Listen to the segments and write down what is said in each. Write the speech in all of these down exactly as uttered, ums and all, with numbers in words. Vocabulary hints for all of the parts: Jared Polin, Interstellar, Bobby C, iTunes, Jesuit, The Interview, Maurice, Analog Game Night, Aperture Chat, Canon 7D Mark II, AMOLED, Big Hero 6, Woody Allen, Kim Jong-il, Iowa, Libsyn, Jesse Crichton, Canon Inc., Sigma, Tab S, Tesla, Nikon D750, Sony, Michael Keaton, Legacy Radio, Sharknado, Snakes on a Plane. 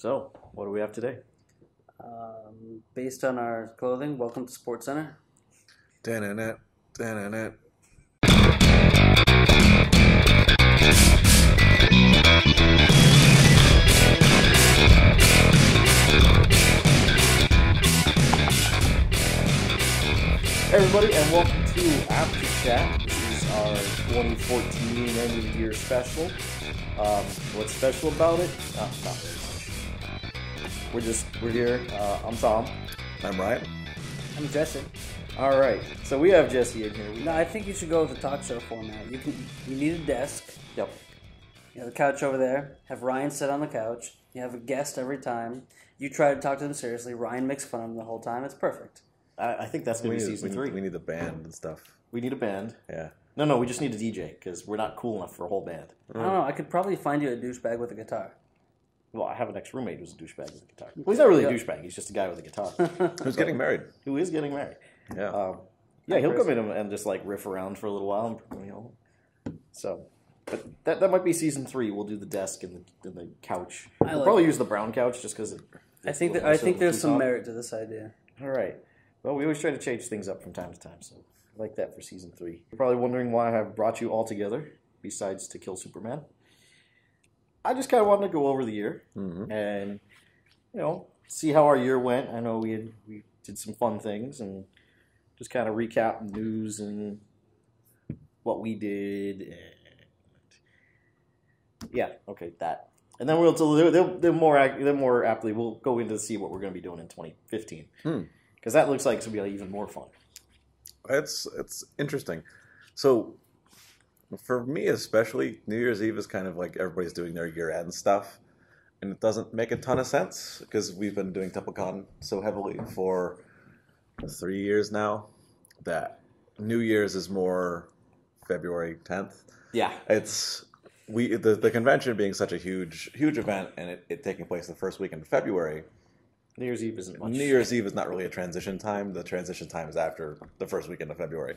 So, what do we have today? Um, based on our clothing, welcome to Sports Center. Da-na-na, da-na-na. Hey everybody, and welcome to Aperture Chat. This is our twenty fourteen end of the year special. Um, what's special about it? Oh, not very much. We're just we're here. Uh, I'm Tom. I'm Ryan. I'm Jesse. All right. So we have Jesse in here. We, no, I think you should go with the talk show format. You can. You need a desk. Yep. You have a couch over there. Have Ryan sit on the couch. You have a guest every time. You try to talk to them seriously. Ryan makes fun of them the whole time. It's perfect. I think that's going to be season three. We need a band and stuff. We need a band. Yeah. No, no, we just need a D J because we're not cool enough for a whole band. I don't know. I could probably find you a douchebag with a guitar. Well, I have an ex-roommate who's a douchebag with a guitar. Well, he's not really a douchebag. He's just a guy with a guitar. Who's getting married. Who is getting married. Yeah. Um, yeah, he'll come in and just like riff around for a little while. And, you know, so, but that that might be season three. We'll do the desk and the, and the couch. I we'll like probably it. use the brown couch just because it. I think that, I think there's some merit to this idea. All right. Well, we always try to change things up from time to time, so I like that for season three. You're probably wondering why I brought you all together, besides to kill Superman. I just kind of wanted to go over the year mm-hmm. and, you know, see how our year went. I know we had, we did some fun things and just kind of recap news and what we did. And yeah, okay, that. And then we'll they'll, they'll more they'll more aptly we'll go into see what we're going to be doing in twenty fifteen. Hmm. Because that looks like it's going to be even more fun. It's, it's interesting. So, for me especially, New Year's Eve is kind of like everybody's doing their year-end stuff. And it doesn't make a ton of sense, because we've been doing TempleCon so heavily for three years now, that New Year's is more February tenth. Yeah. It's we the, the convention being such a huge, huge event, and it, it taking place the first weekend of February... New Year's Eve isn't much. New Year's Eve is not really a transition time. The transition time is after the first weekend of February.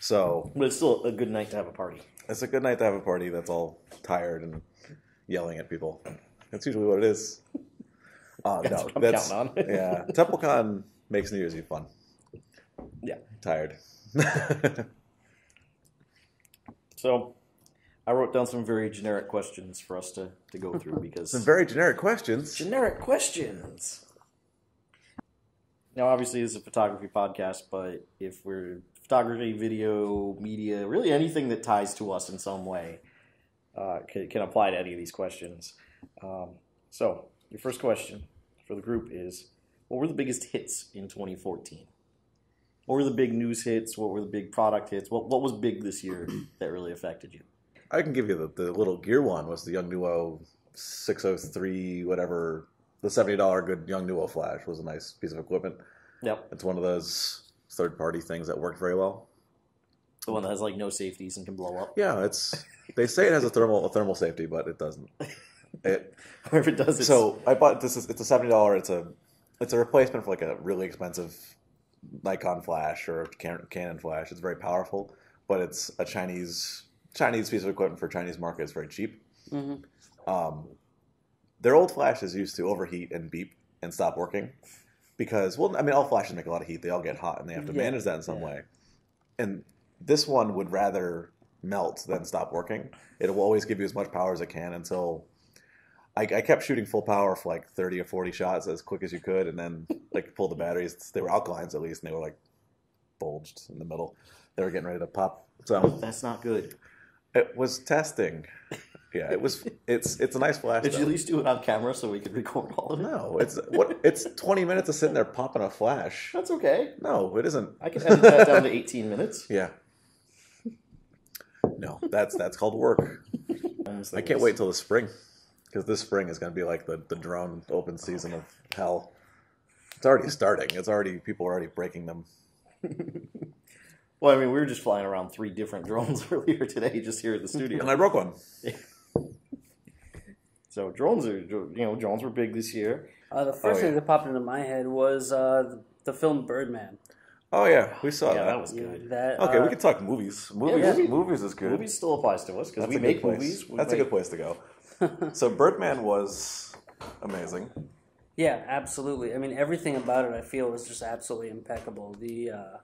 So, but it's still a good night to have a party. It's a good night to have a party that's all tired and yelling at people. That's usually what it is. Uh, that's no, what I'm that's, counting on. Yeah. TempleCon makes New Year's Eve fun. Yeah. Tired. So, I wrote down some very generic questions for us to, to go through because... Some very generic questions? Generic questions. Now, obviously, this is a photography podcast, but if we're photography, video, media, really anything that ties to us in some way uh, can, can apply to any of these questions. Um, so, your first question for the group is, what were the biggest hits in twenty fourteen? What were the big news hits? What were the big product hits? What what was big this year that really affected you? I can give you the, the little gear one was the Yongnuo six oh three, whatever... The seventy dollar good Yongnuo flash was a nice piece of equipment. Yep. It's one of those third-party things that worked very well. The one that has, like, no safeties and can blow up. Yeah, it's... They say it has a thermal a thermal safety, but it doesn't. It, or if it does, it's... So, I bought this... It's a seventy dollar... It's a it's a replacement for, like, a really expensive Nikon flash or Canon flash. It's very powerful, but it's a Chinese Chinese piece of equipment for Chinese market. It's very cheap. Mm-hmm. Um... Their old flashes used to overheat and beep and stop working because, well, I mean, all flashes make a lot of heat. They all get hot, and they have to yeah, manage that in some yeah. way. And this one would rather melt than stop working. It will always give you as much power as it can until... I, I kept shooting full power for, like, thirty or forty shots as quick as you could, and then, like, pull the batteries. They were alkalines, at least, and they were, like, bulged in the middle. They were getting ready to pop. So that's not good. It was testing. Yeah, it was. It's it's a nice flash. Did though. you at least do it on camera so we could record all of it? No, it's what it's twenty minutes of sitting there popping a flash. That's okay. No, it isn't. I can edit that down to eighteen minutes. Yeah. No, that's that's called work. I can't wait till the spring, because this spring is going to be like the the drone open season of hell. It's already starting. It's already people are already breaking them. Well, I mean, we were just flying around three different drones earlier today, just here at the studio, and I broke one. Yeah. So drones are, you know, drones were big this year. Uh, the first oh, thing yeah. that popped into my head was uh, the film Birdman. Oh yeah, we saw yeah, that. That was good. Yeah, that, okay, uh, we can talk movies. Movies, yeah, yeah. movies is good. Movies still applies to us because we make movies. We That's make... a good place to go. So Birdman was Amazing. Yeah, absolutely. I mean, everything about it I feel was just absolutely impeccable. The uh,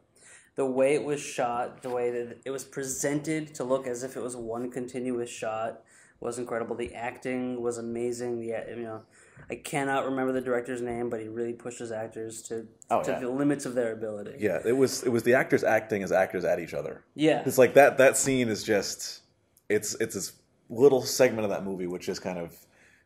the way it was shot, the way that it was presented to look as if it was one continuous shot was incredible. The acting was amazing. The you know, I cannot remember the director's name, but he really pushed his actors to oh, to yeah. the limits of their ability. Yeah, it was it was the actors acting as actors at each other. Yeah, it's like that that scene is just it's it's this little segment of that movie which just kind of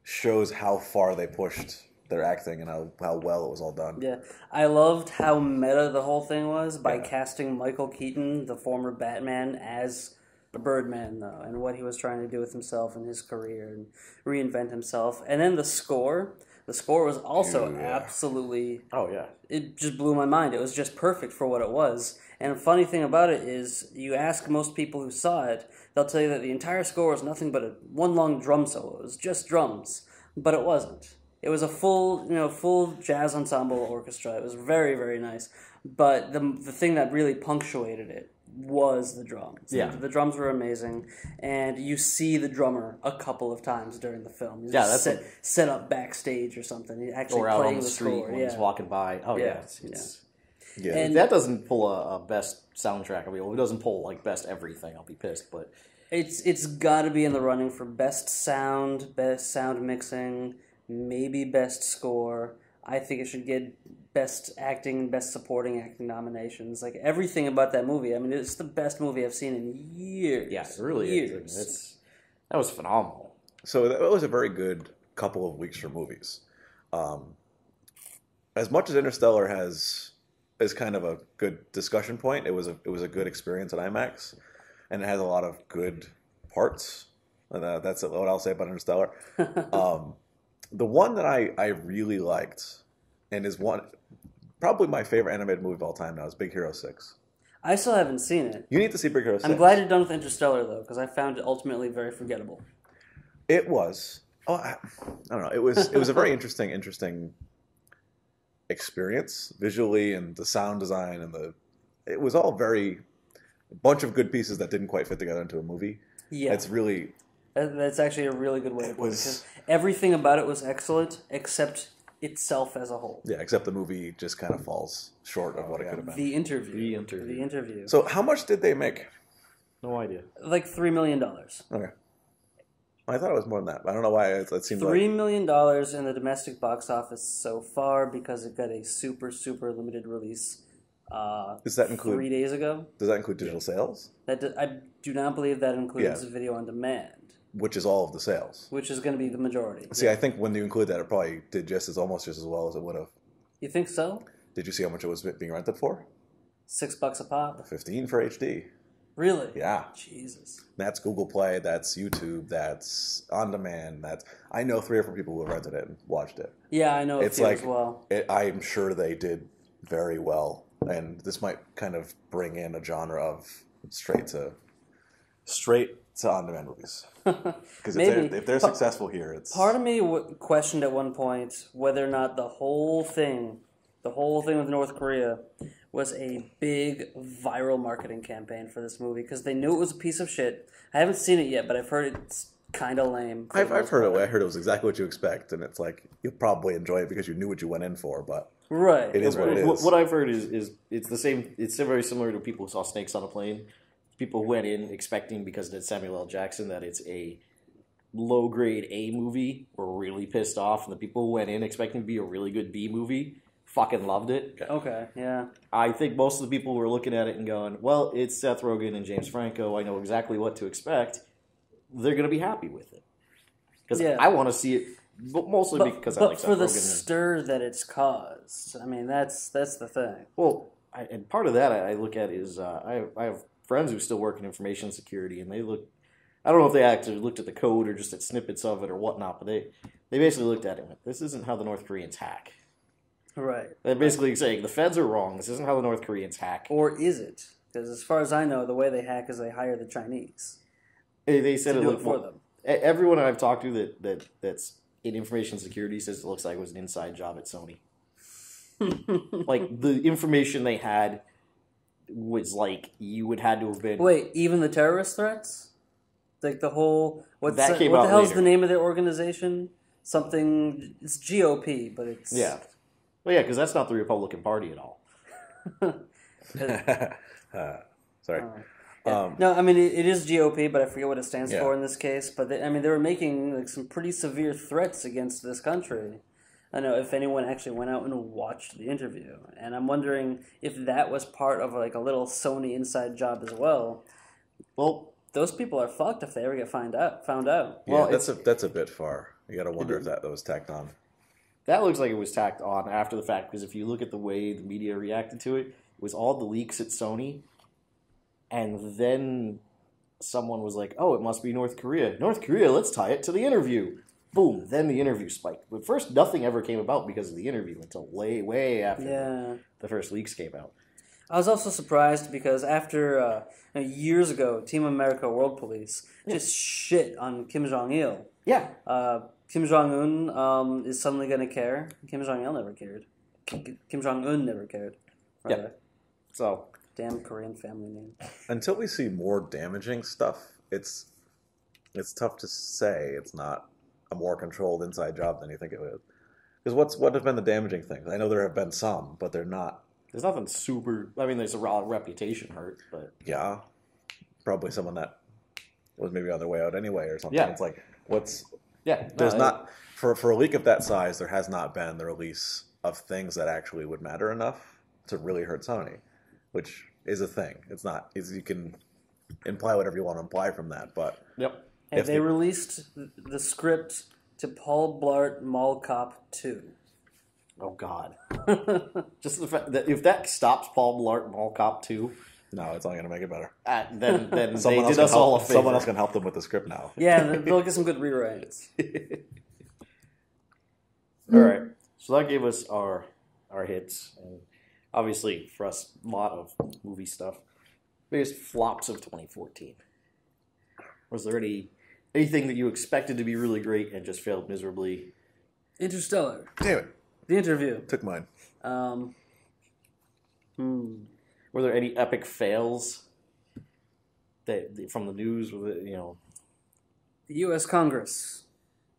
shows how far they pushed their acting and how, how well it was all done. Yeah, I loved how meta the whole thing was by yeah. casting Michael Keaton, the former Batman, as the Birdman, though, and what he was trying to do with himself and his career and reinvent himself. And then the score. The score was also yeah. absolutely... Oh, yeah. It just blew my mind. It was just perfect for what it was. And a funny thing about it is you ask most people who saw it, they'll tell you that the entire score was nothing but a one long drum solo. It was just drums. But it wasn't. It was a full, you know, full jazz ensemble orchestra. It was very, very nice. But the the thing that really punctuated it was the drums. Yeah. The, the drums were amazing, and you see the drummer a couple of times during the film. He's yeah, that's set, set up backstage or something. He's actually or out playing on the, the street score. When yeah. he's walking by. Oh yeah, yeah it's. it's yeah. yeah. And that doesn't pull a, a best soundtrack. I mean, well, it doesn't pull like best everything. I'll be pissed, but it's it's got to be in the running for best sound, best sound mixing. Maybe best score. I think it should get best acting, best supporting acting nominations. Like everything about that movie. I mean, it's the best movie I've seen in years. Yeah, it really years. is. It's, that was phenomenal. So that was a very good couple of weeks for movies. Um, as much as Interstellar has is kind of a good discussion point, it was a it was a good experience at IMAX, and it has a lot of good parts. And uh, that's what I'll say about Interstellar. Um, The one that I, I really liked, and is one probably my favorite animated movie of all time now, is Big Hero six. I still haven't seen it. You need to see Big Hero six. I'm glad you're done with Interstellar, though, because I found it ultimately very forgettable. It was. Oh, I, I don't know. It was it was a very interesting, interesting experience, visually, and the sound design, and the it was all very, a bunch of good pieces that didn't quite fit together into a movie. Yeah. It's really... That's actually a really good way to put it. Was, everything about it was excellent, except itself as a whole. Yeah, except the movie just kind of falls short of what oh, it yeah. could have been. The interview. The interview. The interview. So how much did they make? No idea. Like three million dollars. Okay. I thought it was more than that, but I don't know why it, it seemed three like... three million dollars in the domestic box office so far because it got a super, super limited release Uh, does that include three days ago. Does that include digital sales? That do, I do not believe that includes yeah. video on demand. Which is all of the sales. Which is going to be the majority. See, yeah. I think when you include that, it probably did just as almost just as well as it would have. You think so? Did you see how much it was being rented for? Six bucks a pop. Fifteen for H D. Really? Yeah. Jesus. That's Google Play. That's YouTube. That's on demand. That's I know three or four people who have rented it and watched it. Yeah, I know. It's a few like as well. It, I'm sure they did very well, and this might kind of bring in a genre of straight to straight. It's on-demand movies. Because if, if they're successful here, it's... Part of me w questioned at one point whether or not the whole thing, the whole thing with North Korea was a big viral marketing campaign for this movie because they knew it was a piece of shit. I haven't seen it yet, but I've heard it's kind of lame. I've, I've heard it. I heard it was exactly what you expect, and it's like, you'll probably enjoy it because you knew what you went in for, but... Right. It is right. what it is. What I've heard is, is it's the same... It's very similar to people who saw Snakes on a Plane. People went in expecting, because it's Samuel L. Jackson, that it's a low-grade A movie. Were really pissed off. And the people who went in expecting to be a really good B movie fucking loved it. Okay, yeah. I think most of the people were looking at it and going, well, it's Seth Rogen and James Franco. I know exactly what to expect. They're going to be happy with it. Because yeah. I want to see it, but mostly but, because but I like Seth Rogen. But for the stir and... that it's caused. I mean, that's that's the thing. Well, I, and part of that I look at is uh, I, I have... friends who still work in information security, and they looked, I don't know if they actually looked at the code or just at snippets of it or whatnot, but they, they basically looked at it and went, this isn't how the North Koreans hack. Right. They're basically saying, the feds are wrong, this isn't how the North Koreans hack. Or is it? Because as far as I know, the way they hack is they hire the Chinese. They, they said it looked for them. Everyone I've talked to that, that that's in information security says it looks like it was an inside job at Sony. Like, the information they had was like you would had to have been. Wait, even the terrorist threats, like the whole what's that, that came what out the hell later. Is the name of their organization? something, it's G O P, but it's... Yeah. Well, yeah, because that's not the Republican Party at all. uh, sorry. Uh, yeah. um, no, I mean, it, it is G O P, but I forget what it stands yeah. for in this case. But, they, I mean, they were making like some pretty severe threats against this country. I don't know if anyone actually went out and watched The Interview. And I'm wondering if that was part of like a little Sony inside job as well. Well, those people are fucked if they ever get find out, found out. Yeah, well, that's a, that's a bit far. You got to wonder if that, that was tacked on. That looks like it was tacked on after the fact, because if you look at the way the media reacted to it, it was all the leaks at Sony, and then someone was like, oh, it must be North Korea. North Korea, let's tie it to The Interview. Boom, then The Interview spiked. But first, nothing ever came about because of The Interview until way, way after yeah. the first leaks came out. I was also surprised because after uh, years ago, Team America World Police yeah. just shit on Kim Jong-il. Yeah. Uh, Kim Jong-un um, is suddenly going to care. Kim Jong-il never cared. Kim Jong-un never cared. Rather. Yeah. So. Damn Korean family name. Until we see more damaging stuff, it's it's tough to say it's not a more controlled inside job than you think it is. Because what's what have been the damaging things? I know there have been some, but they're not. There's nothing super... I mean, there's a raw reputation hurt, but... Yeah. Probably someone that was maybe on their way out anyway or something. Yeah. It's like, what's... Yeah. No, there's I, not... For, for a leak of that size, there has not been the release of things that actually would matter enough to really hurt Sony, which is a thing. It's not... It's, you can imply whatever you want to imply from that, but... Yep. And they the, released the script to Paul Blart Mall Cop two. Oh, God. Just the fact that if that stops Paul Blart Mall Cop two... No, it's not going to make it better. Uh, then then someone they did us help, all a favor. Someone else can help them with the script now. Yeah, they'll get some good rewrites. All right. So that gave us our our hits. And obviously, for us, a lot of movie stuff. Biggest flops of twenty fourteen. Was there any anything that you expected to be really great and just failed miserably? Interstellar. Damn it. The Interview. Took mine. Um, hmm. Were there any epic fails that from the news? With it, you know, the U S Congress.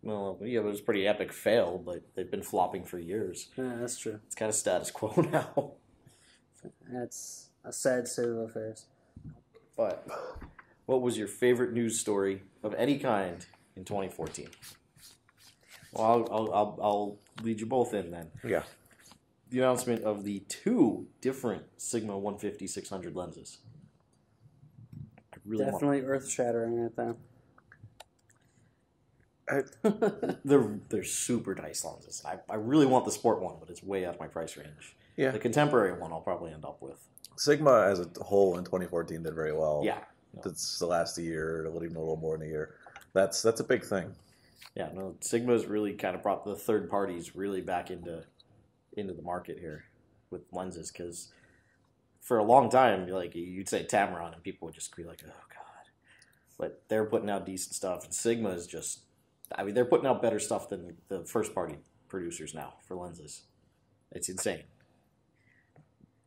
Well, yeah, it was a pretty epic fail, but they've been flopping for years. Yeah, that's true. It's kind of status quo now. That's a sad state of affairs. But what was your favorite news story of any kind in twenty fourteen? Well, I'll, I'll, I'll, I'll lead you both in then. Yeah. The announcement of the two different Sigma one fifty six hundred lenses. I really Definitely earth-shattering at them. I, they're, they're super nice lenses. I, I really want the sport one, but it's way out of my price range. Yeah. The contemporary one I'll probably end up with. Sigma as a whole in twenty fourteen did very well. Yeah. No. That's the last year, even a little more than a year. That's, that's a big thing. Yeah, no, Sigma's really kind of brought the third parties really back into into the market here with lenses, because for a long time, like you'd say Tamron, and people would just be like, oh, God. But they're putting out decent stuff, and Sigma is just, I mean, they're putting out better stuff than the first-party producers now for lenses. It's insane.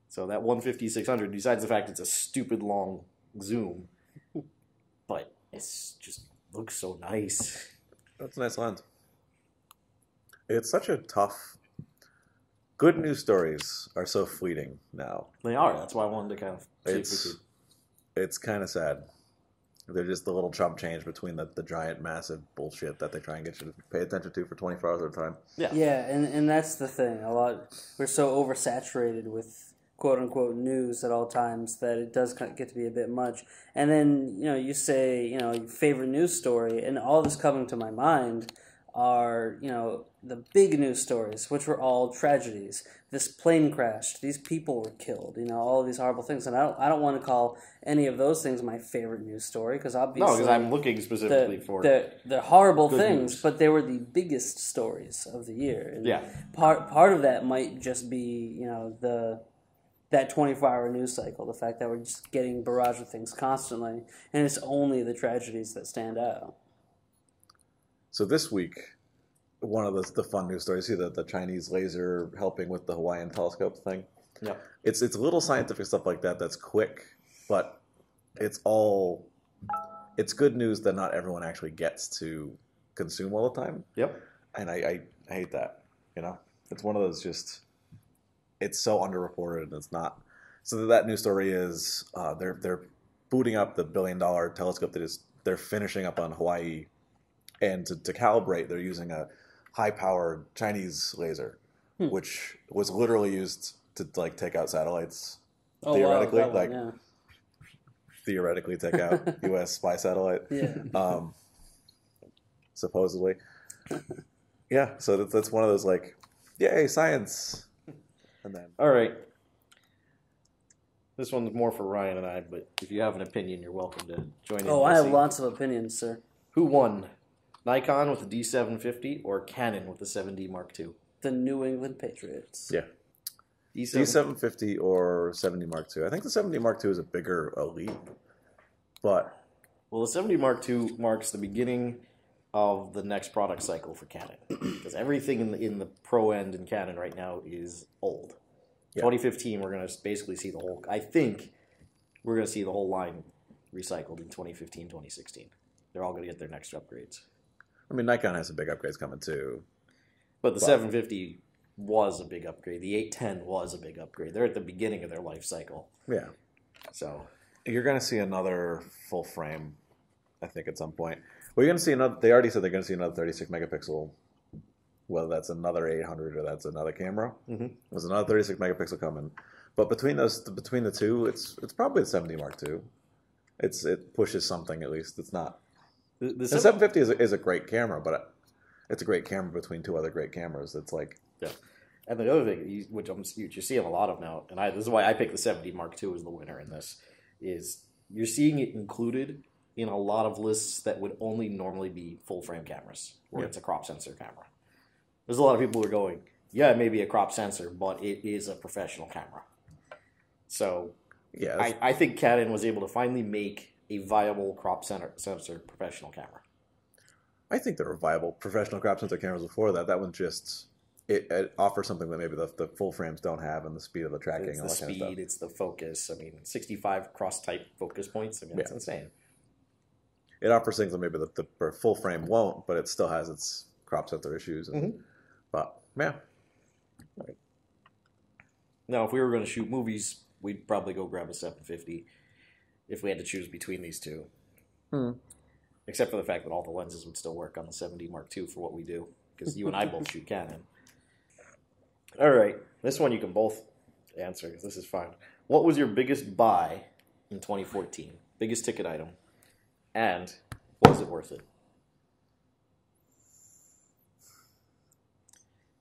So that one fifty six hundred, besides the fact it's a stupid long zoom, but it's just looks so nice. That's a nice lens. It's such a tough... Good news stories are so fleeting now. They are. That's why I wanted to kind of see it's, if we could. It's kind of sad. They're just the little chump change between the, the giant, massive bullshit that they try and get you to pay attention to for twenty-four hours at a time. Yeah, yeah, and, and that's the thing. A lot We're so oversaturated with quote-unquote news at all times that it does get to be a bit much. And then, you know, you say, you know, your favorite news story, and all this coming to my mind are, you know, the big news stories, which were all tragedies. This plane crashed. These people were killed. You know, all of these horrible things. And I don't, I don't want to call any of those things my favorite news story, because obviously... No, because I'm looking specifically the, for... The, the horrible things, news. But they were the biggest stories of the year. And yeah. Part, part of that might just be, you know, the... that twenty-four hour news cycle, the fact that we're just getting barraged with things constantly, and it's only the tragedies that stand out. So this week, one of the, the fun news stories, see the, the Chinese laser helping with the Hawaiian telescope thing? Yeah. It's, it's little scientific stuff like that that's quick, but it's all... It's good news that not everyone actually gets to consume all the time. Yep. And I, I, I hate that, you know? It's one of those just, it's so underreported and it's not. So that news story is uh, they're, they're booting up the billion dollar telescope that is, they're finishing up on Hawaii. And to, to calibrate, they're using a high-powered Chinese laser, hmm. which was literally used to like take out satellites, oh, theoretically. Wow, like one, yeah. Theoretically take out U S spy satellite, yeah. um, supposedly. Yeah, so that's, that's one of those like, yay, science. And then, all right. This one's more for Ryan and I, but if you have an opinion, you're welcome to join in. Oh, I have lots of opinions, sir. Who won? Nikon with the D seven fifty or Canon with the seven D Mark two? The New England Patriots. Yeah. D seven fifty, D seven fifty or seven D Mark two. I think the seven D Mark two is a bigger elite, but... Well, the seven D Mark two marks the beginning of the next product cycle for Canon. Because everything in the, in the pro end in Canon right now is old. Yeah. twenty fifteen, we're going to basically see the whole... I think we're going to see the whole line recycled in twenty fifteen, twenty sixteen. They're all going to get their next upgrades. I mean, Nikon has some big upgrades coming, too. But the but. seven fifty was a big upgrade. The eight ten was a big upgrade. They're at the beginning of their life cycle. Yeah. So you're going to see another full frame, I think, at some point. We're going to see another... They already said they're going to see another thirty-six megapixel, whether that's another eight hundred or that's another camera. Mm-hmm. There's another thirty-six megapixel coming. But between those, between the two, it's it's probably the seven D Mark two. It's, it pushes something, at least. It's not... The, the, the seven fifty is a, is a great camera, but it's a great camera between two other great cameras. It's like, yeah. And the other thing, which I'm you're seeing a lot of now, and I, this is why I picked the seven D Mark two as the winner in this, is you're seeing it included in a lot of lists that would only normally be full frame cameras, where yeah. it's a crop sensor camera. There's a lot of people who are going, yeah, it may be a crop sensor, but it is a professional camera. So, yeah, I, I think Canon was able to finally make a viable crop sensor, sensor professional camera. I think there were viable professional crop sensor cameras before that. That one just it, it offers something that maybe the, the full frames don't have, and the speed of the tracking. It's the speed, kind of stuff. It's the focus. I mean, sixty-five cross-type focus points. I mean, it's yeah. insane. It offers things that maybe the, the full frame won't, but it still has its crop sensor issues. And, mm-hmm. But yeah. Right. Now, if we were going to shoot movies, we'd probably go grab a seven fifty. If we had to choose between these two. Hmm. Except for the fact that all the lenses would still work on the seven D Mark two for what we do. Because you and I both shoot Canon. All right. This one you can both answer because this is fun. What was your biggest buy in twenty fourteen? Biggest ticket item. And was it worth it?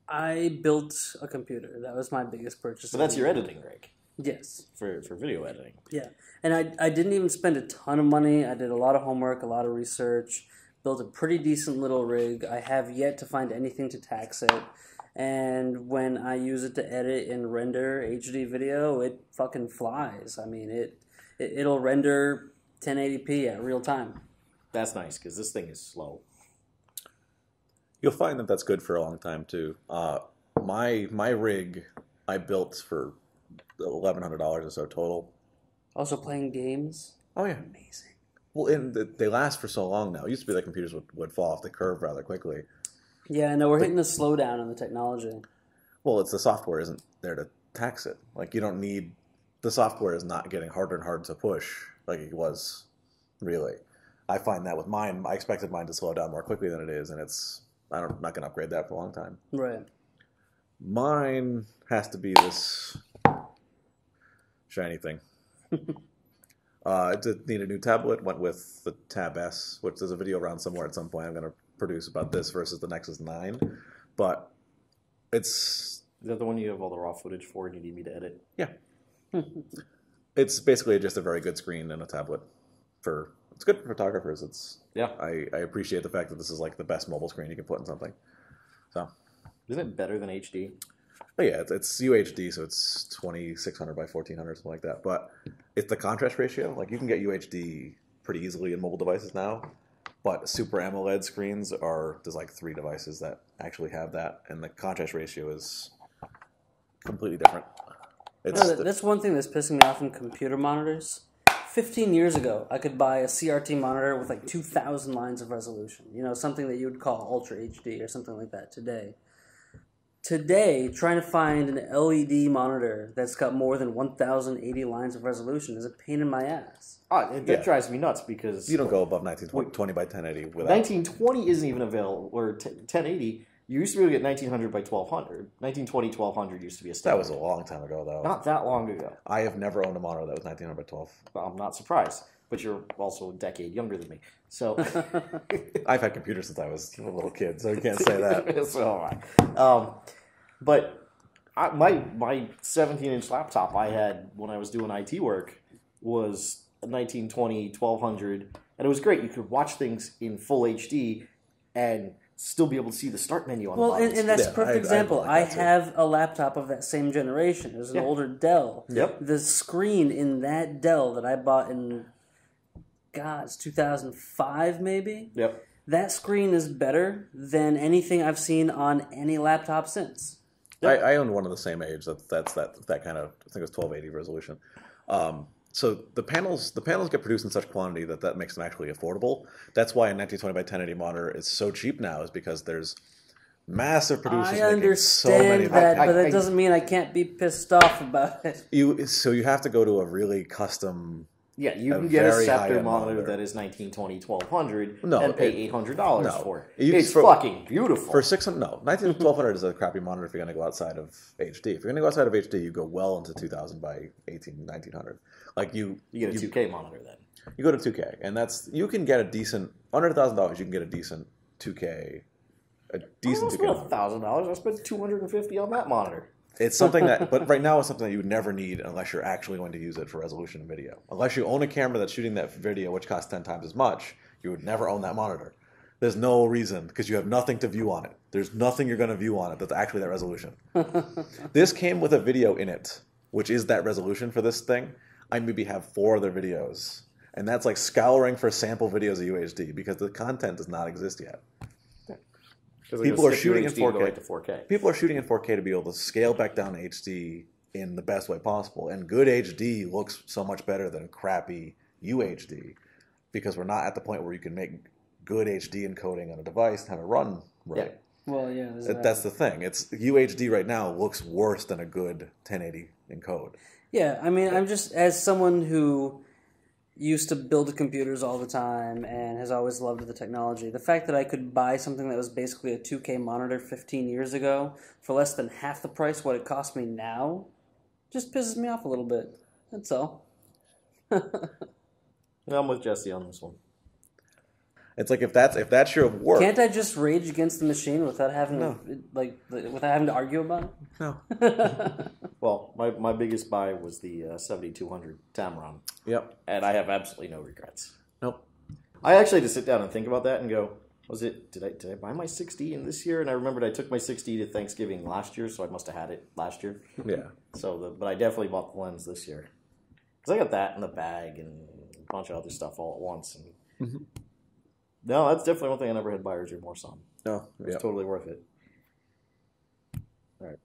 I built a computer. That was my biggest purchase. But that's your editing, Greg. Yes. For for video editing. Yeah. And I, I didn't even spend a ton of money. I did a lot of homework, a lot of research, built a pretty decent little rig. I have yet to find anything to tax it. And when I use it to edit and render H D video, it fucking flies. I mean, it, it it'll render ten eighty p at real time. That's nice, because this thing is slow. You'll find that that's good for a long time, too. Uh, my, my rig I built for... eleven hundred dollars or so total. Also playing games? Oh, yeah. Amazing. Well, and they last for so long now. It used to be that computers would, would fall off the curve rather quickly. Yeah, no, we're but, hitting a slowdown in the technology. Well, it's the software isn't there to tax it. Like, you don't need... The software is not getting harder and harder to push like it was, really. I find that with mine, I expected mine to slow down more quickly than it is, and it's... I don't, I'm not going to upgrade that for a long time. Right. Mine has to be this... shiny thing. uh, I did need a new tablet. Went with the Tab S, which there's a video around somewhere at some point I'm going to produce about this versus the Nexus nine. But it's... Is that the one you have all the raw footage for and you need me to edit? Yeah. It's basically just a very good screen and a tablet. for It's good for photographers. It's yeah. I, I appreciate the fact that this is like the best mobile screen you can put in something. So, isn't it better than H D? But yeah, it's, it's U H D, so it's twenty-six hundred by fourteen hundred, something like that. But it's the contrast ratio. Like, you can get U H D pretty easily in mobile devices now. But Super AMOLED screens are, there's like three devices that actually have that. And the contrast ratio is completely different. It's no, that's one thing that's pissing me off in computer monitors. fifteen years ago, I could buy a C R T monitor with like two thousand lines of resolution, you know, something that you would call Ultra H D or something like that today. Today, trying to find an L E D monitor that's got more than one thousand eighty lines of resolution is a pain in my ass. Ah, it, that yeah. drives me nuts because... You don't go above nineteen twenty by ten eighty without... nineteen twenty isn't even available, or ten eighty. You used to be able to get nineteen hundred by twelve hundred. nineteen twenty, twelve hundred used to be a standard. That was a long time ago, though. Not that long ago. I have never owned a monitor that was nineteen hundred by twelve. Well, I'm not surprised, but you're also a decade younger than me. So I've had computers since I was a little kid, so you can't say that. It's all right. Um, but I, my my seventeen inch laptop I had when I was doing I T work was a nineteen twenty, twelve hundred, and it was great. You could watch things in full H D and still be able to see the start menu on well, the Well, and, and that's yeah, a perfect I, example. I, I, like I have too. a laptop of that same generation. It was an yeah. older Dell. Yep. The screen in that Dell that I bought in, God, it's two thousand five maybe? Yep. That screen is better than anything I've seen on any laptop since. Yep. I, I owned one of the same age. That, that's that that kind of, I think it was twelve eighty resolution. Um, so the panels the panels get produced in such quantity that that makes them actually affordable. That's why a nineteen twenty by ten eighty monitor is so cheap now, is because there's massive producers. I understand so that, but that doesn't mean I can't be pissed off about it. You So you have to go to a really custom... Yeah, you can get a Scepter monitor, monitor that is nineteen twenty, twelve hundred no, and pay eight hundred dollars no. for it. You, it's for, fucking beautiful. For six hundred, no, nineteen, twelve hundred is a crappy monitor if you're going to go outside of H D. If you're going to go outside of H D, you go well into two thousand by eighteen, nineteen hundred. Like you, you get a you, two K monitor then. You go to two K, and that's you can get a decent under a thousand dollars. You can get a decent two K, a decent two K. I spent a thousand dollars. I spent two hundred and fifty on that monitor. It's something that, but right now it's something that you would never need unless you're actually going to use it for resolution and video. Unless you own a camera that's shooting that video, which costs ten times as much, you would never own that monitor. There's no reason, because you have nothing to view on it. There's nothing you're going to view on it that's actually that resolution. This came with a video in it, which is that resolution for this thing. I maybe have four other videos. And that's like scouring for sample videos of U H D, because the content does not exist yet. People are shooting in four K. People are shooting in four K to be able to scale back down to H D in the best way possible. And good H D looks so much better than crappy U H D, because we're not at the point where you can make good H D encoding on a device and have it run right. Yeah. Well, yeah, that. that's the thing. It's U H D right now looks worse than a good ten eighty encode. Yeah, I mean, I'm just as someone who used to build computers all the time and has always loved the technology. The fact that I could buy something that was basically a two K monitor fifteen years ago for less than half the price what it cost me now just pisses me off a little bit. That's all. I'm with Jesse on this one. It's like if that's if that's your work. Can't I just rage against the machine without having no. to, like without having to argue about it? No. Well, my, my biggest buy was the uh, seventy-two hundred Tamron. Yep. And I have absolutely no regrets. Nope. I actually had to sit down and think about that and go, was it did I did I buy my six D in this year? And I remembered I took my six D to Thanksgiving last year, so I must have had it last year. Yeah. So, the, but I definitely bought the lens this year because I got that in the bag and a bunch of other stuff all at once. And mm-hmm. No, that's definitely one thing I never had buyer's remorse on. No, it was yep. totally worth it. All right,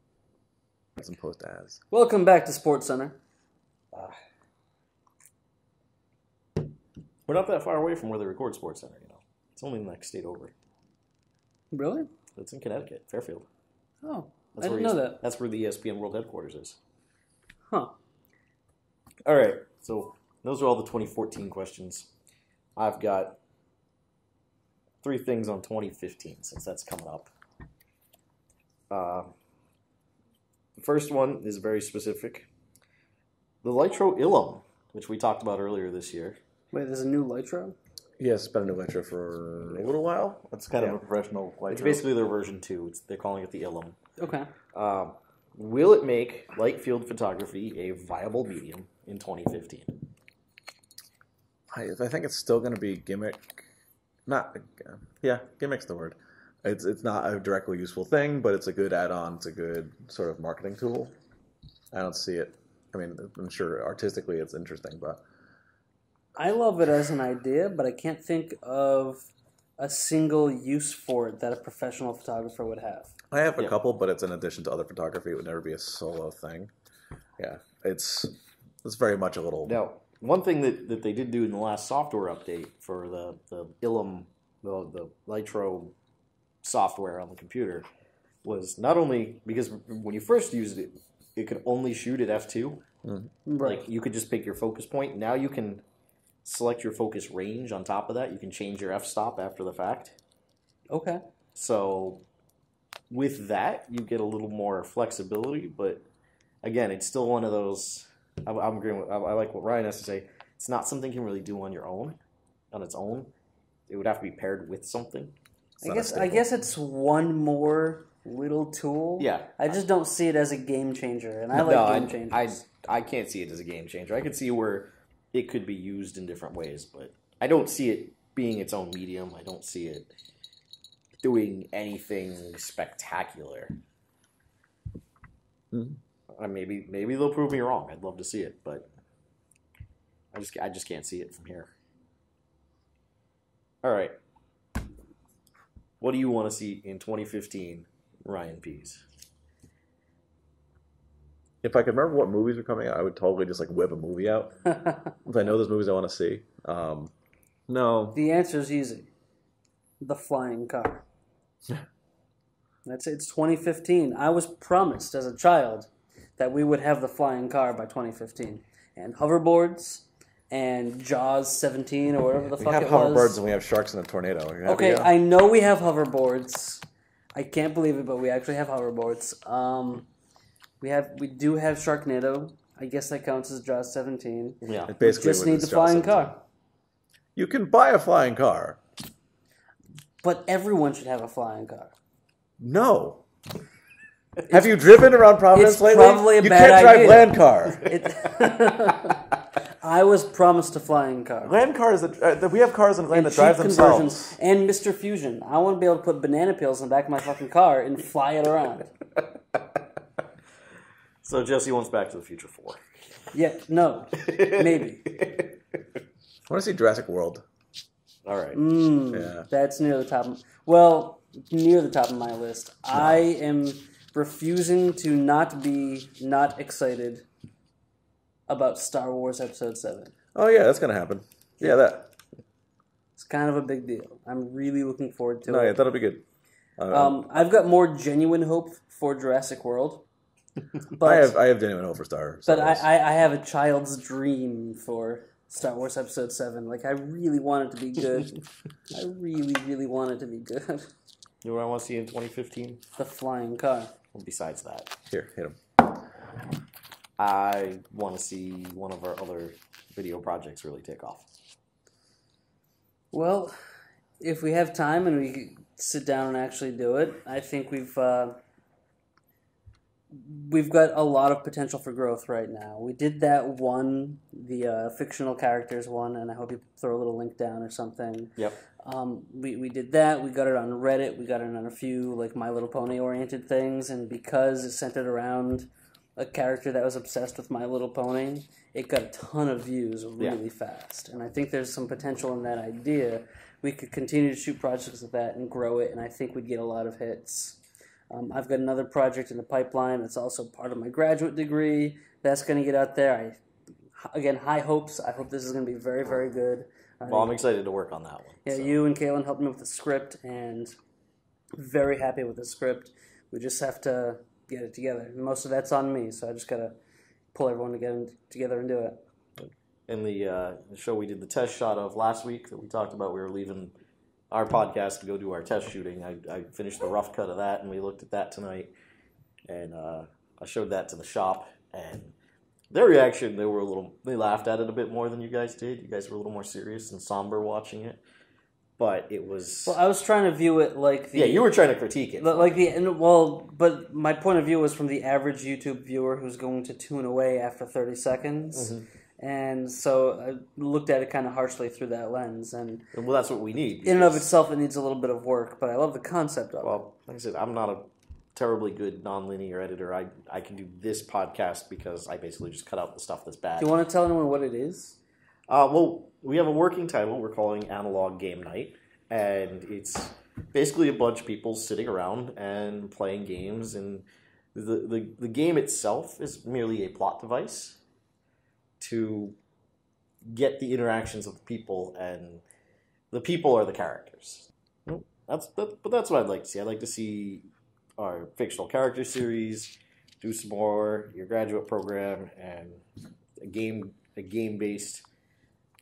as opposed to as. Welcome back to Sports Center. Uh, we're not that far away from where they record Sports Center. You know, it's only in the next state over. Really? It's in Connecticut, Fairfield. Oh, that's I didn't know that. That's where the E S P N World Headquarters is. Huh. All right, so those are all the twenty fourteen questions. I've got three things on twenty fifteen, since that's coming up. Uh, the first one is very specific. The Lytro Illum, which we talked about earlier this year. Wait, there's a new Lytro? Yes, it's been a new Lytro for a little while. It's kind yeah. of a professional Lytro. It's basically their version two. It's, they're calling it the Illum. Okay. Uh, will it make light field photography a viable medium in twenty fifteen? I, I think it's still going to be gimmick. Not, uh, yeah, gimmick's the word. It's it's not a directly useful thing, but it's a good add-on. It's a good sort of marketing tool. I don't see it. I mean, I'm sure artistically it's interesting, but I love it as an idea, but I can't think of a single use for it that a professional photographer would have. I have a yeah. couple, but it's in addition to other photography. It would never be a solo thing. Yeah, it's it's very much a little. No. One thing that, that they did do in the last software update for the, the Illum, the, the Lytro software on the computer, was not only, because when you first used it, it could only shoot at f two. Mm-hmm. Right. Like, you could just pick your focus point. Now you can select your focus range on top of that. You can change your f-stop after the fact. Okay. So with that, you get a little more flexibility, but again, it's still one of those... I'm, I'm agreeing with, I, I like what Ryan has to say. It's not something you can really do on your own, on its own. It would have to be paired with something. It's I guess I guess it's one more little tool. Yeah. I just I, don't see it as a game changer, and I like no, game changers. I, I can't see it as a game changer. I could see where it could be used in different ways, but I don't see it being its own medium. I don't see it doing anything spectacular. Mm-hmm. Maybe maybe they'll prove me wrong. I'd love to see it, but I just I just can't see it from here. All right, what do you want to see in twenty fifteen, Ryan Pease? If I could remember what movies were coming out, I would totally just like whip a movie out. I know there's movies I want to see. Um, no, the answer is easy. The Flying Car. That's it. It's twenty fifteen. I was promised as a child that we would have the Flying Car by twenty fifteen. And hoverboards, and Jaws seventeen, or whatever the we fuck it was. We have hoverboards and we have sharks in a tornado. Okay, I know we have hoverboards. I can't believe it, but we actually have hoverboards. Um, we have, we do have Sharknado. I guess that counts as Jaws seventeen. Yeah, it basically we just need the Flying Car. You can buy a Flying Car. But everyone should have a Flying Car. No. Have you driven around Providence it's lately? Probably a you bad can't drive idea. Land car. It, I was promised a Flying Car. Land car is that uh, we have cars in land that drive themselves. And Mister Fusion, I want to be able to put banana peels in the back of my fucking car and fly it around. So Jesse wants Back to the Future Four. Yeah, no, maybe. I want to see Jurassic World. All right, mm, yeah. That's near the top. Of, well, near the top of my list. No. I am. Refusing to not be not excited about Star Wars Episode Seven. Oh yeah, that's gonna happen. Yeah, that. It's kind of a big deal. I'm really looking forward to no, it. No, yeah, that'll be good. Um, um, I've got more genuine hope for Jurassic World. But I have, I have genuine hope for Star. Star but Wars. I, I, I have a child's dream for Star Wars Episode Seven. Like I really want it to be good. I really, really want it to be good. You know what I want to see in twenty fifteen? The Flying Car. Well, besides that. Here, hit him. I want to see one of our other video projects really take off. Well, if we have time and we sit down and actually do it, I think we've uh, we've got a lot of potential for growth right now. We did that one, the uh, fictional characters one, and I hope you throw a little link down or something. Yep. Um, we, we did that, we got it on Reddit, we got it on a few, like, My Little Pony-oriented things, and because it centered around a character that was obsessed with My Little Pony, it got a ton of views really yeah. fast, and I think there's some potential in that idea. We could continue to shoot projects with that and grow it, and I think we'd get a lot of hits. Um, I've got another project in the pipeline that's also part of my graduate degree. That's going to get out there. I, again, high hopes. I hope this is going to be very, very good. Well, I'm excited to work on that one. Yeah, so. You and Kaylin helped me with the script, and very happy with the script. We just have to get it together. Most of that's on me, so I just got to pull everyone together and do it. In the, uh, the show we did the test shot of last week that we talked about, we were leaving our podcast to go do our test shooting. I, I finished the rough cut of that, and we looked at that tonight, and uh, I showed that to the shop, and... Their reaction, they were a little, they laughed at it a bit more than you guys did. You guys were a little more serious and somber watching it, but it was. Well, I was trying to view it like the. Yeah, you were trying to critique it. Like the, and well, but my point of view was from the average YouTube viewer who's going to tune away after thirty seconds. Mm-hmm. And so I looked at it kind of harshly through that lens. And well, that's what we need. In and of itself, it needs a little bit of work, but I love the concept of well, it. Well, like I said, I'm not a. terribly good non-linear editor. I I can do this podcast because I basically just cut out the stuff that's bad. Do you want to tell anyone what it is? Uh, well, we have a working title. We're calling Analog Game Night, and it's basically a bunch of people sitting around and playing games. And the the, the game itself is merely a plot device to get the interactions with people, and the people are the characters. That's that, but that's what I'd like to see. I'd like to see our fictional character series, do some more, your graduate program, and a game a game based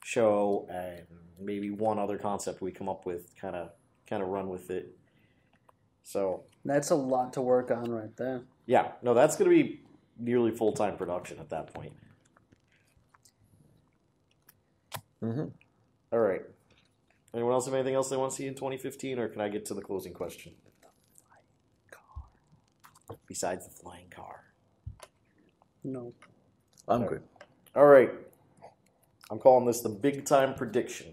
show, and maybe one other concept we come up with, kind of kind of run with it. So that's a lot to work on right there. Yeah, no, that's going to be nearly full time production at that point. Mm-hmm. All right. Anyone else have anything else they want to see in twenty fifteen, or can I get to the closing question? Besides the flying car. No. I'm good. All right. I'm calling this the big time prediction.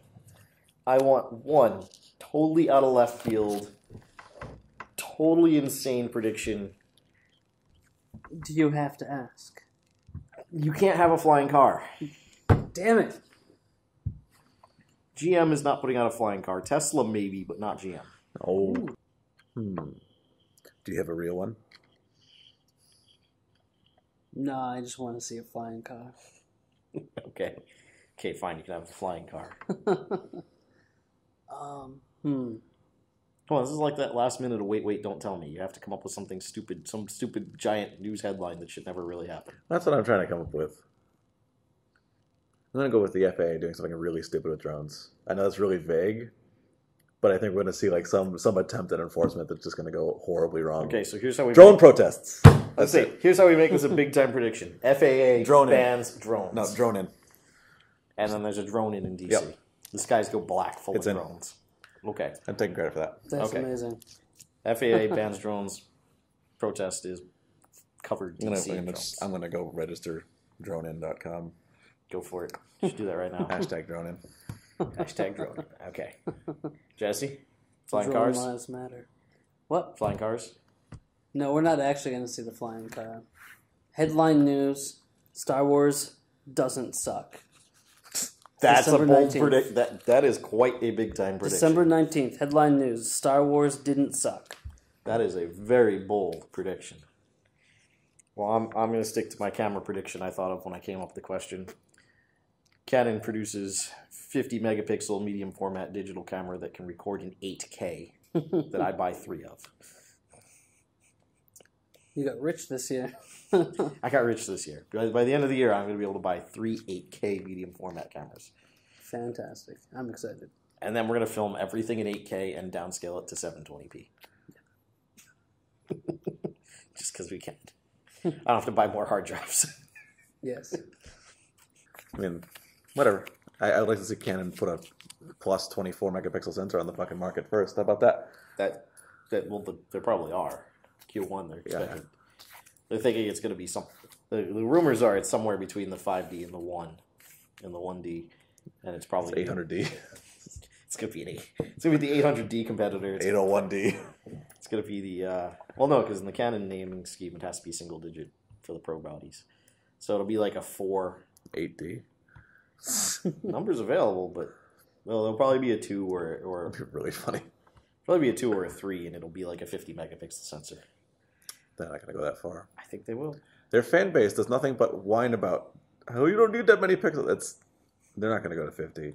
I want one totally out of left field, totally insane prediction. Do you have to ask? You can't have a flying car. Damn it. G M is not putting out a flying car. Tesla maybe, but not G M. Oh. Hmm. Do you have a real one? No, I just want to see a flying car. Okay. Okay, fine. You can have a flying car. um. Hmm. Come on, this is like that last minute of wait, wait, don't tell me. You have to come up with something stupid, some stupid giant news headline that should never really happen. That's what I'm trying to come up with. I'm going to go with the F A A doing something really stupid with drones. I know that's really vague, but I think we're going to see like some some attempt at enforcement that's just going to go horribly wrong. Okay, so here's how we drone make... protests. Let's see. It. Here's how we make this a big time prediction. F A A drone bans in. drones. No, drone in. And then there's a drone in in D C. Yep. The skies go black full it's of in. drones. Okay. I'm taking credit for that. That's okay. Amazing. F A A bans drones. Protest is covered D C. I'm going to I'm going to go register drone in dot com. Go for it. You should do that right now. Hashtag drone in. Hashtag drone in. Okay. Jesse? Flying drone cars? Lives matter. What? Flying cars? No, we're not actually going to see the flying car. Headline news, Star Wars doesn't suck. That's December a bold prediction. That, that is quite a big time prediction. December nineteenth, headline news, Star Wars didn't suck. That is a very bold prediction. Well, I'm, I'm going to stick to my camera prediction I thought of when I came up with the question. Canon produces fifty megapixel medium format digital camera that can record in eight K that I buy three of. You got rich this year. I got rich this year. By the end of the year, I'm going to be able to buy three eight K medium format cameras. Fantastic. I'm excited. And then we're going to film everything in eight K and downscale it to seven twenty p. Just because we can. I don't have to buy more hard drives. Yes. I mean... Whatever. I, I would like to see Canon put a plus twenty-four megapixel sensor on the fucking market first. How about that? That, that well, the, they probably are. Q one, they're expecting. Yeah. They're thinking it's going to be some. The, the rumors are it's somewhere between the five D and the one, and the one D, and it's probably it's eight hundred D. It's going to be an eight. It's going to be the eight hundred D competitor. It's eight oh one D. Gonna, it's going to be the. Uh, well, no, because in the Canon naming scheme, it has to be single digit for the pro bodies, so it'll be like a four. eight D. Numbers available, but well, there'll probably be a two or or it'll be really funny. Probably be a two or a three, and it'll be like a fifty megapixel sensor. They're not gonna go that far. I think they will. Their fan base does nothing but whine about, oh, you don't need that many pixels. That's they're not gonna go to fifty.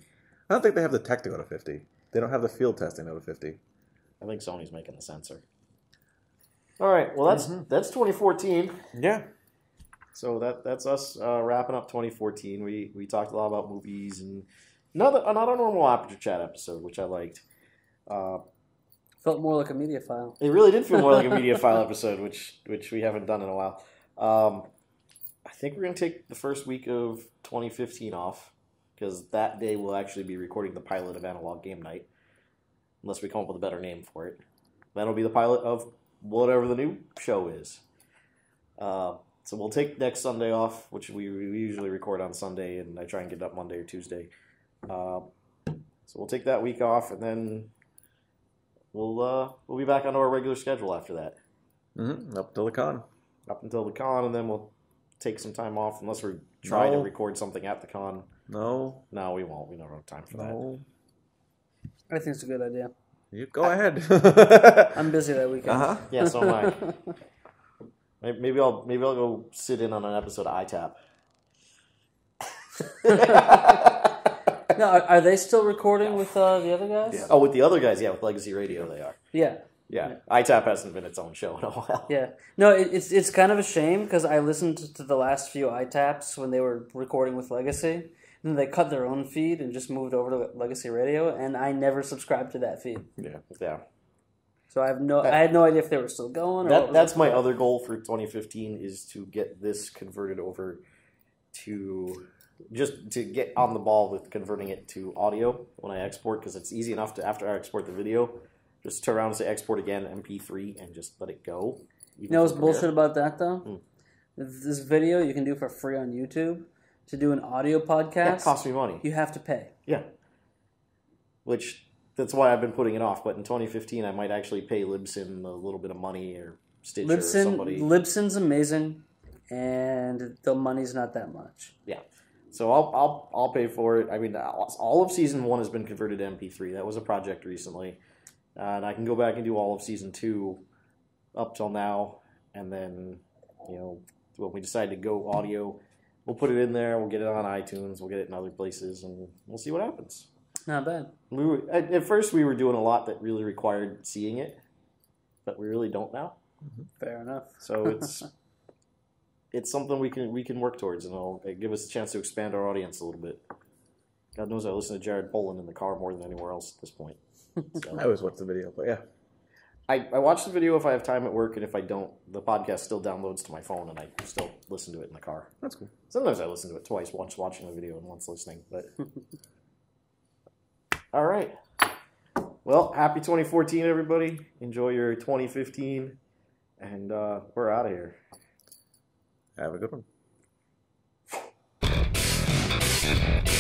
I don't think they have the tech to go to fifty. They don't have the field testing to go to fifty. I think Sony's making the sensor. All right. Well, that's mm-hmm. that's twenty fourteen. Yeah. So that that's us uh, wrapping up twenty fourteen. We we talked a lot about movies and another another normal Aperture Chat episode, which I liked. Uh, Felt more like a media file. It really did feel more like a media file episode, which which we haven't done in a while. Um, I think we're gonna take the first week of twenty fifteen off because that day we'll actually be recording the pilot of Analog Game Night, unless we come up with a better name for it. That'll be the pilot of whatever the new show is. Uh, So we'll take next Sunday off, which we, we usually record on Sunday, and I try and get it up Monday or Tuesday. Uh, so we'll take that week off, and then we'll uh, we'll be back onto our regular schedule after that. Mm-hmm. Up until the con. Up until the con, and then we'll take some time off, unless we're trying no. to record something at the con. No. No, we won't. We don't have time for no. that. I think it's a good idea. You go I, ahead. I'm busy that weekend. Uh-huh. Yeah, so am I. Maybe I'll maybe I'll go sit in on an episode of iTap. Now, are they still recording with uh, the other guys? Yeah. Oh, with the other guys, yeah, with Legacy Radio, they are. Yeah. Yeah, yeah. iTap hasn't been its own show in a while. Yeah, no, it, it's it's kind of a shame because I listened to the last few iTaps when they were recording with Legacy, and they cut their own feed and just moved over to Legacy Radio, and I never subscribed to that feed. Yeah, yeah. So I have no, I had no idea if they were still going. Or that, that's my other goal for twenty fifteen is to get this converted over to just to get on the ball with converting it to audio when I export because it's easy enough to after I export the video. Just turn around and say export again, M P three, and just let it go. You know what's bullshit about that, though? Mm. This video you can do for free on YouTube. To do an audio podcast... Yeah, it costs me money. You have to pay. Yeah. Which, that's why I've been putting it off. But in twenty fifteen, I might actually pay Libsyn a little bit of money or Stitcher Libsyn, or somebody. Libsyn's amazing, and the money's not that much. Yeah. So I'll, I'll, I'll pay for it. I mean, all of Season one has been converted to M P three. That was a project recently. Uh, and I can go back and do all of Season two up till now, and then, you know, when we decide to go audio, we'll put it in there, we'll get it on iTunes, we'll get it in other places, and we'll see what happens. Not bad. We were, at, at first, we were doing a lot that really required seeing it, but we really don't now. Fair enough. So it's it's something we can we can work towards, and it'll give us a chance to expand our audience a little bit. God knows I listen to Jared Polin in the car more than anywhere else at this point. So. I always watch the video, but yeah. I, I watch the video if I have time at work, and if I don't, the podcast still downloads to my phone, and I still listen to it in the car. That's cool. Sometimes I listen to it twice, once watching the video and once listening. But all right. Well, happy twenty fourteen, everybody. Enjoy your twenty fifteen, and uh, we're out of here. Have a good one.